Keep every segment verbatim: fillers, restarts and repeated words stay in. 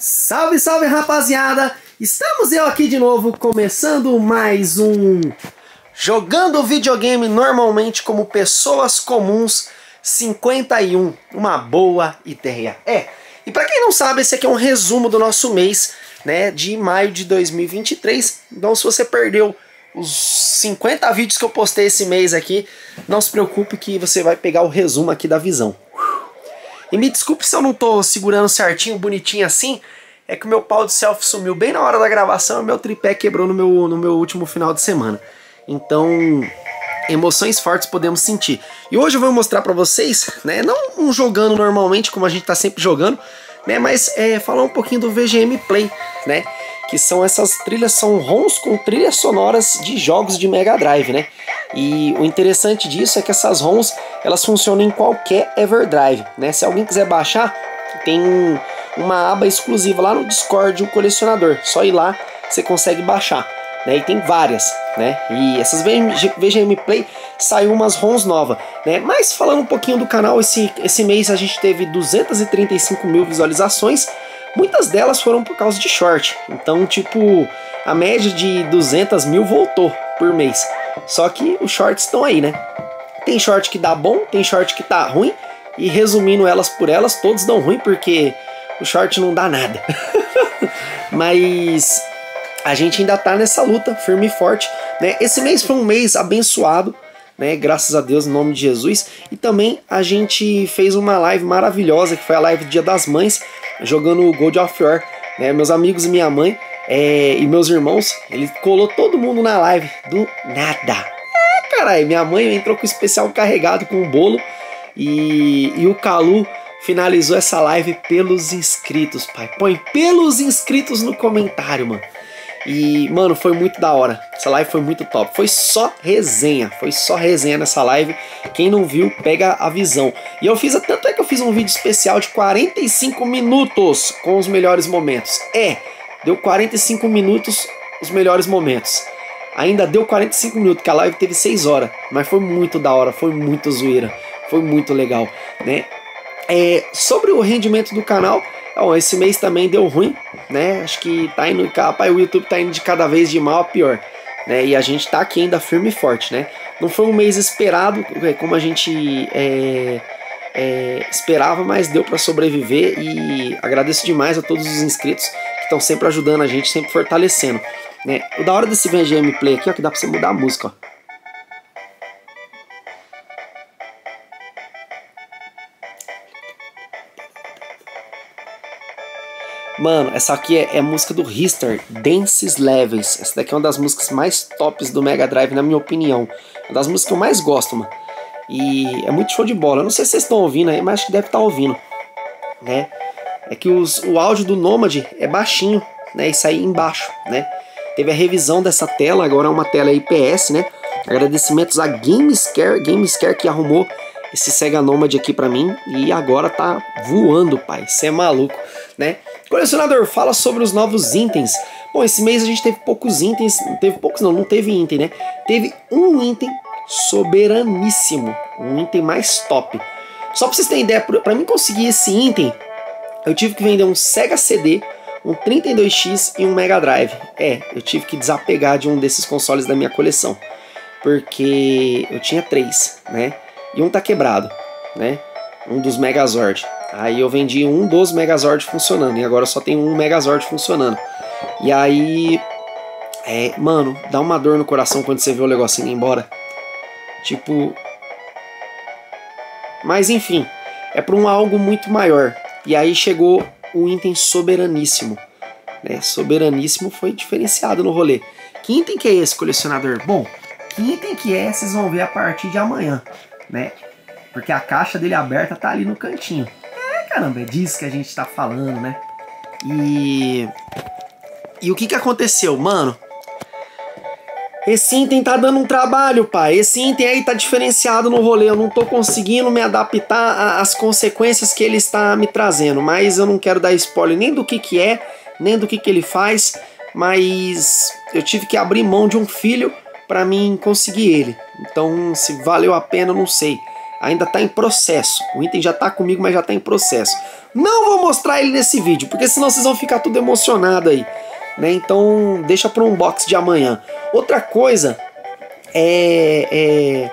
Salve, salve, rapaziada! Estamos eu aqui de novo, começando mais um... Jogando videogame normalmente como pessoas comuns cinquenta e um. Uma boa ideia. É, e pra quem não sabe, esse aqui é um resumo do nosso mês, né, de maio de dois mil e vinte e três. Então se você perdeu os cinquenta vídeos que eu postei esse mês aqui, não se preocupe que você vai pegar o resumo aqui da visão. E me desculpe se eu não tô segurando certinho, bonitinho assim. É que o meu pau de selfie sumiu bem na hora da gravação e meu tripé quebrou no meu, no meu último final de semana. Então, emoções fortes podemos sentir. E hoje eu vou mostrar pra vocês, né, não um jogando normalmente, como a gente tá sempre jogando, né, mas é, falar um pouquinho do V G M Play, né, que são essas trilhas, são ROMs com trilhas sonoras de jogos de Mega Drive, né. E o interessante disso é que essas ROMs, elas funcionam em qualquer Everdrive, né. Se alguém quiser baixar, tem uma aba exclusiva lá no Discord, o colecionador. Só ir lá, você consegue baixar, né, e tem várias, né. E essas V G M Play saiu umas ROMs novas, né. Mas falando um pouquinho do canal, esse, esse mês a gente teve duzentas e trinta e cinco mil visualizações. Muitas delas foram por causa de short, então tipo, a média de duzentas mil voltou por mês. Só que os shorts estão aí, né? Tem short que dá bom, tem short que tá ruim, e resumindo elas por elas, todos dão ruim porque o short não dá nada. Mas a gente ainda tá nessa luta, firme e forte, né? Esse mês foi um mês abençoado, né? Graças a Deus, em nome de Jesus. E também a gente fez uma live maravilhosa, que foi a live do Dia das Mães, jogando God of War, né? Meus amigos e minha mãe, é, e meus irmãos, ele colou todo mundo na live do nada. Ah, caralho, minha mãe entrou com o especial carregado com o bolo, e, e o Calu finalizou essa live pelos inscritos, pai. Põe pelos inscritos no comentário, mano. E, mano, foi muito da hora. Essa live foi muito top. Foi só resenha. Foi só resenha nessa live. Quem não viu, pega a visão. E eu fiz, tanto é que eu fiz um vídeo especial de quarenta e cinco minutos com os melhores momentos. É, deu quarenta e cinco minutos os melhores momentos. Ainda deu quarenta e cinco minutos, que a live teve seis horas. Mas foi muito da hora. Foi muito zoeira. Foi muito legal, né? É, sobre o rendimento do canal... Bom, esse mês também deu ruim, né? Acho que tá indo, rapaz, o YouTube tá indo de cada vez de mal a pior, né? E a gente tá aqui ainda firme e forte, né? Não foi um mês esperado, como a gente é, é, esperava, mas deu pra sobreviver. E agradeço demais a todos os inscritos que estão sempre ajudando a gente, sempre fortalecendo, né? O da hora desse V G M Play aqui, ó, que dá pra você mudar a música, ó. Mano, essa aqui é, é música do Ristar, Dances Levels. Essa daqui é uma das músicas mais tops do Mega Drive, na minha opinião. Uma das músicas que eu mais gosto, mano. E é muito show de bola. Eu não sei se vocês estão ouvindo aí, mas acho que deve estar ouvindo, né? É que os, o áudio do Nomad é baixinho, né? Isso aí embaixo, né? Teve a revisão dessa tela, agora é uma tela I P S, né? Agradecimentos a Gamescare, Gamescare que arrumou esse Sega Nomad aqui pra mim. E agora tá voando, pai. Isso é maluco, né? Colecionador, fala sobre os novos itens. Bom, esse mês a gente teve poucos itens. Não teve poucos não, não teve item, né? Teve um item soberaníssimo. Um item mais top. Só pra vocês terem ideia, pra mim conseguir esse item, eu tive que vender um Sega C D, um trinta e dois X e um Mega Drive. É, eu tive que desapegar de um desses consoles da minha coleção, porque eu tinha três, né? E um tá quebrado, né? Um dos Megazord. Aí eu vendi um dos Megazord funcionando. E agora só tem um Megazord funcionando. E aí... É, mano, dá uma dor no coração quando você vê o negocinho indo embora. Tipo... Mas enfim, é pra um algo muito maior. E aí chegou um item soberaníssimo, né? Soberaníssimo foi diferenciado no rolê. Que item que é esse, colecionador? Bom, que item que é, vocês vão ver a partir de amanhã, né? Porque a caixa dele aberta tá ali no cantinho. Caramba, é disso que a gente tá falando, né? E... E o que que aconteceu, mano? Esse item tá dando um trabalho, pai. Esse item aí tá diferenciado no rolê. Eu não tô conseguindo me adaptar às consequências que ele está me trazendo. Mas eu não quero dar spoiler nem do que que é, nem do que que ele faz. Mas eu tive que abrir mão de um filho pra mim conseguir ele. Então, se valeu a pena, eu não sei. Ainda tá em processo. O item já tá comigo, mas já tá em processo. Não vou mostrar ele nesse vídeo, porque senão vocês vão ficar tudo emocionado aí, né? Então deixa para um box de amanhã. Outra coisa é, é,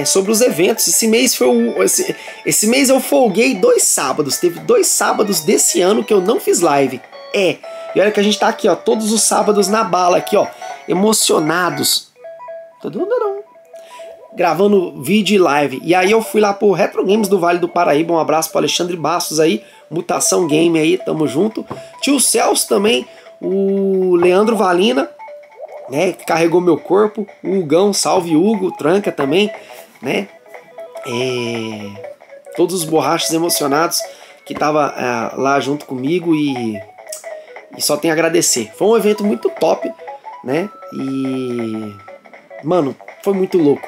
é sobre os eventos. Esse mês foi um, esse, esse mês eu folguei dois sábados. Teve dois sábados desse ano que eu não fiz live. É. E olha que a gente tá aqui, ó, todos os sábados na bala aqui, ó, emocionados. Todo mundo gravando vídeo e live. E aí eu fui lá pro Retro Games do Vale do Paraíba. Um abraço pro Alexandre Bastos aí, Mutação Game aí, tamo junto. Tio Celso também, o Leandro Valina, né, que carregou meu corpo. O Hugão, salve Hugo, Tranca também, né. É... Todos os borrachos emocionados que tava é, lá junto comigo e... e só tenho a agradecer. Foi um evento muito top, né, e... mano, foi muito louco,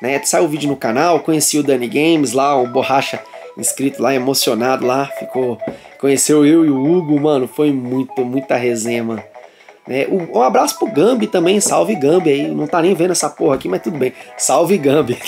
né? Saiu o vídeo no canal, conheci o Dani Games lá, o Borracha inscrito lá, emocionado lá, ficou, conheceu eu e o Hugo, mano, foi muito, muita resenha, mano. Né? Um abraço pro Gambi também, salve Gambi aí, não tá nem vendo essa porra aqui, mas tudo bem, salve Gambi.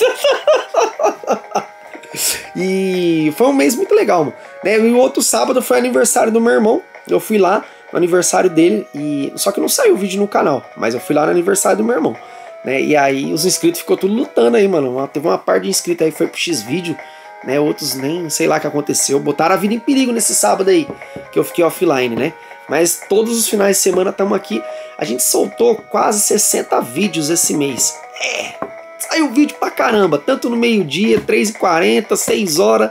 E foi um mês muito legal, mano. Né? E o outro sábado foi aniversário do meu irmão, eu fui lá no aniversário dele, e só que não saiu o vídeo no canal, mas eu fui lá no aniversário do meu irmão. Né? E aí os inscritos ficou tudo lutando aí, mano. Teve uma parte de inscritos aí, foi pro X-Vídeo, né? Outros nem sei lá o que aconteceu. Botaram a vida em perigo nesse sábado aí, que eu fiquei offline, né? Mas todos os finais de semana estamos aqui. A gente soltou quase sessenta vídeos esse mês. É, saiu vídeo pra caramba. Tanto no meio-dia, três e quarenta, seis horas,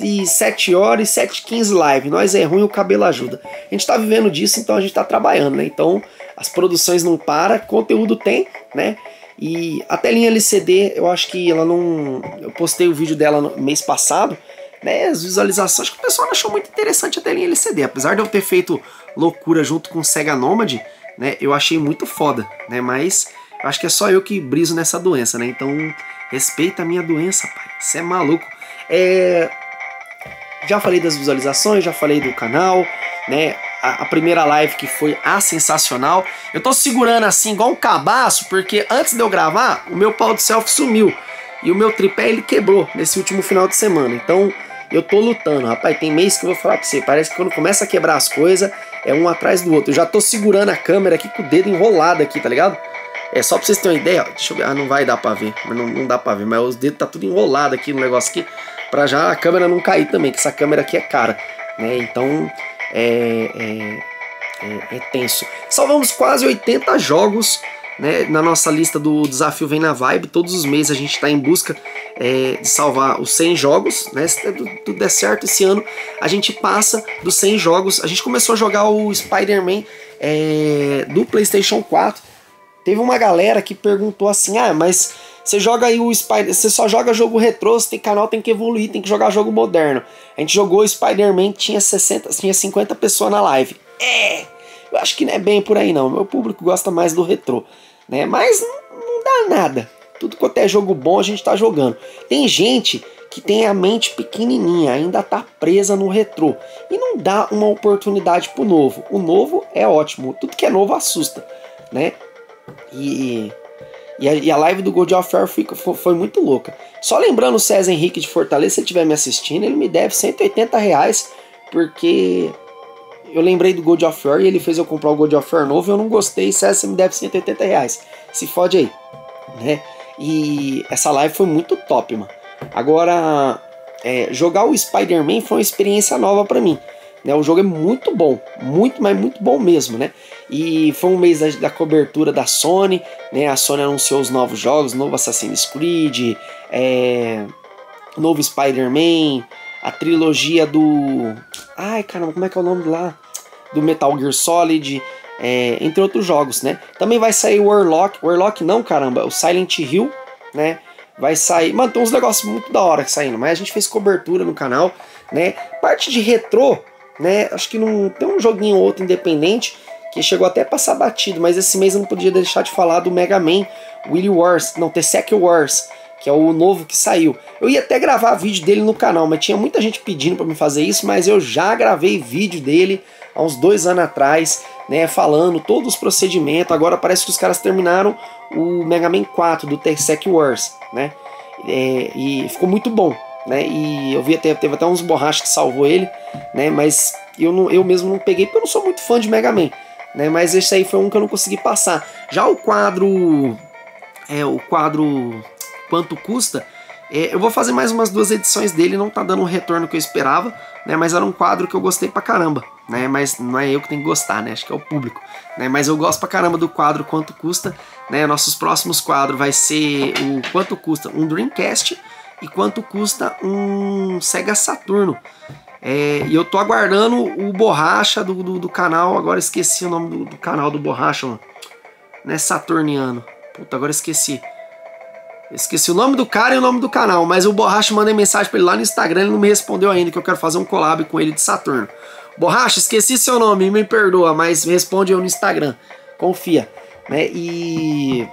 e sete horas e sete e quinze live. Nós é ruim, o cabelo ajuda. A gente tá vivendo disso, então a gente tá trabalhando, né? Então... as produções não param, conteúdo tem, né? E a telinha L C D, eu acho que ela não... eu postei o vídeo dela no mês passado, né? As visualizações, que o pessoal achou muito interessante a telinha L C D. Apesar de eu ter feito loucura junto com o Sega Nomad, né? Eu achei muito foda, né? Mas eu acho que é só eu que briso nessa doença, né? Então, respeita a minha doença, pai. Você é maluco. É... já falei das visualizações, já falei do canal, né? A primeira live que foi a sensacional. Eu tô segurando assim igual um cabaço, porque antes de eu gravar, o meu pau de selfie sumiu. E o meu tripé, ele quebrou nesse último final de semana. Então, eu tô lutando. Rapaz, tem mês que eu vou falar pra você. Parece que quando começa a quebrar as coisas, é um atrás do outro. Eu já tô segurando a câmera aqui com o dedo enrolado aqui, tá ligado? É só pra vocês terem uma ideia. Deixa eu ver. Ah, não vai dar pra ver. Mas não, não dá pra ver. Mas os dedos tá tudo enrolado aqui no negócio aqui. Pra já a câmera não cair também, que essa câmera aqui é cara, né? Então... É, é, é, é tenso. Salvamos quase oitenta jogos, né, na nossa lista do Desafio Vem na Vibe. Todos os meses a gente está em busca é, de salvar os cem jogos, né? Se tudo der certo esse ano, a gente passa dos cem jogos. A gente começou a jogar o Spider-Man é, do Playstation quatro. Teve uma galera que perguntou assim: ah, mas você joga aí o Spider, você só joga jogo retrô, você tem canal, tem que evoluir, tem que jogar jogo moderno. A gente jogou o Spider-Man, tinha sessenta, tinha cinquenta pessoas na live. É, eu acho que não é bem por aí não, meu público gosta mais do retrô, né? Mas não, não dá nada, tudo quanto é jogo bom a gente tá jogando. Tem gente que tem a mente pequenininha, ainda tá presa no retrô, e não dá uma oportunidade pro novo. O novo é ótimo, tudo que é novo assusta, né? E, e, a, e a live do God of War foi, foi muito louca. Só lembrando o César Henrique de Fortaleza, se ele estiver me assistindo, ele me deve cento e oitenta reais, porque eu lembrei do God of War e ele fez eu comprar o God of War novo e eu não gostei. César, você me deve cento e oitenta reais, se fode aí, né? E essa live foi muito top, mano. Agora, é, jogar o Spider-Man foi uma experiência nova pra mim, né? O jogo é muito bom, muito, mas muito bom mesmo, né? E foi um mês da, da cobertura da Sony, né? A Sony anunciou os novos jogos, novo Assassin's Creed, é... novo Spider-Man, a trilogia do... ai, caramba, como é que é o nome lá? Do Metal Gear Solid, é... entre outros jogos, né? Também vai sair o Warlock, Warlock não, caramba, o Silent Hill, né? Vai sair... mano, tem uns negócios muito da hora saindo, mas a gente fez cobertura no canal, né? Parte de retrô, né? Acho que não tem um joguinho ou outro independente... que chegou até a passar batido, mas esse mês eu não podia deixar de falar do Mega Man Willy Wars, não, The Second Wars, que é o novo que saiu. Eu ia até gravar vídeo dele no canal, mas tinha muita gente pedindo para me fazer isso, mas eu já gravei vídeo dele há uns dois anos atrás, né, falando todos os procedimentos. Agora parece que os caras terminaram o Mega Man quatro do The Second Wars, né, é, e ficou muito bom. né? E eu vi até, teve até uns borrachas que salvou ele, né? Mas eu, não, eu mesmo não peguei, porque eu não sou muito fã de Mega Man, né? Mas esse aí foi um que eu não consegui passar. Já o quadro... É, o quadro... Quanto custa? É, eu vou fazer mais umas duas edições dele, não tá dando o retorno que eu esperava, né? Mas era um quadro que eu gostei pra caramba, né? Mas não é eu que tenho que gostar, né? Acho que é o público, né? Mas eu gosto pra caramba do quadro Quanto Custa, né? Nossos próximos quadros vai ser o Quanto Custa um Dreamcast e Quanto Custa um Sega Saturno. É, e eu tô aguardando o Borracha do, do, do canal, agora esqueci o nome do, do canal do Borracha, mano. Não é Saturniano. Puta, agora esqueci. Esqueci o nome do cara e o nome do canal, mas o Borracha, mandei mensagem pra ele lá no Instagram, ele não me respondeu ainda, que eu quero fazer um collab com ele de Saturno. Borracha, esqueci seu nome, me perdoa, mas responde eu no Instagram. Confia, né? E...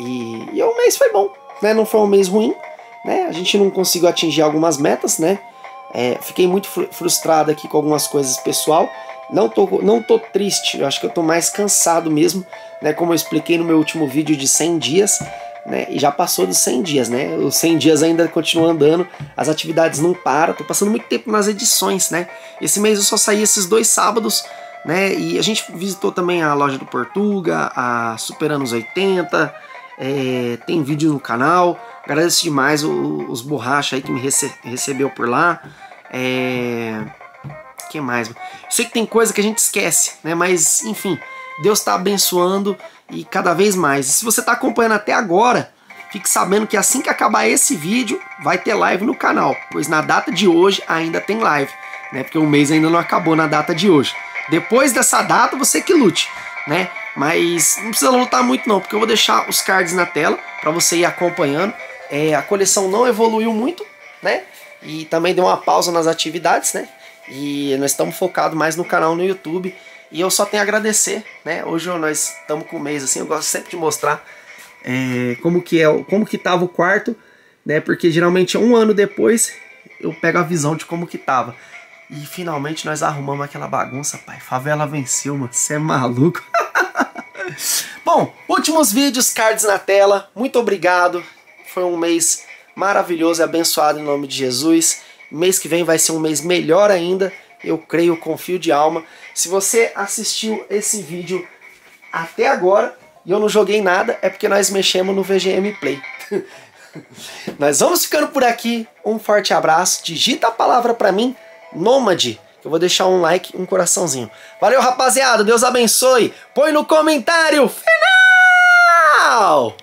E, e o mês foi bom, né? Não foi um mês ruim, né? A gente não conseguiu atingir algumas metas, né? É, fiquei muito fr frustrado aqui com algumas coisas, pessoal. Não tô, não tô triste, eu acho que eu tô mais cansado mesmo, né? Como eu expliquei no meu último vídeo de cem dias... Né? E já passou dos cem dias, né? Os cem dias ainda continuam andando, as atividades não param, tô passando muito tempo nas edições, né? Esse mês eu só saí esses dois sábados, né? E a gente visitou também a loja do Portuga, a Super Anos oitenta, é, tem vídeo no canal. Agradeço demais o, os borrachas aí que me rece, recebeu por lá. É... que mais? Sei que tem coisa que a gente esquece, né? Mas, enfim, Deus tá abençoando e cada vez mais. E se você está acompanhando até agora, fique sabendo que assim que acabar esse vídeo, vai ter live no canal, pois na data de hoje ainda tem live, né? Porque o mês ainda não acabou na data de hoje. Depois dessa data, você que lute, né? Mas não precisa lutar muito não, porque eu vou deixar os cards na tela para você ir acompanhando. É, a coleção não evoluiu muito, né? E também deu uma pausa nas atividades, né? E nós estamos focados mais no canal no YouTube. E eu só tenho a agradecer, né? Hoje nós estamos com o mês, assim, eu gosto sempre de mostrar é, como que é, como que tava o quarto, né? Porque geralmente um ano depois eu pego a visão de como que tava. E finalmente nós arrumamos aquela bagunça, pai. Favela venceu, mano. Você é maluco. Bom, últimos vídeos, cards na tela. Muito obrigado. Foi um mês maravilhoso e abençoado em nome de Jesus. Mês que vem vai ser um mês melhor ainda. Eu creio, confio de alma. Se você assistiu esse vídeo até agora e eu não joguei nada, é porque nós mexemos no V G M Play. Nós vamos ficando por aqui. Um forte abraço. Digita a palavra pra mim, Nômade. Eu vou deixar um like, um coraçãozinho. Valeu, rapaziada. Deus abençoe. Põe no comentário final!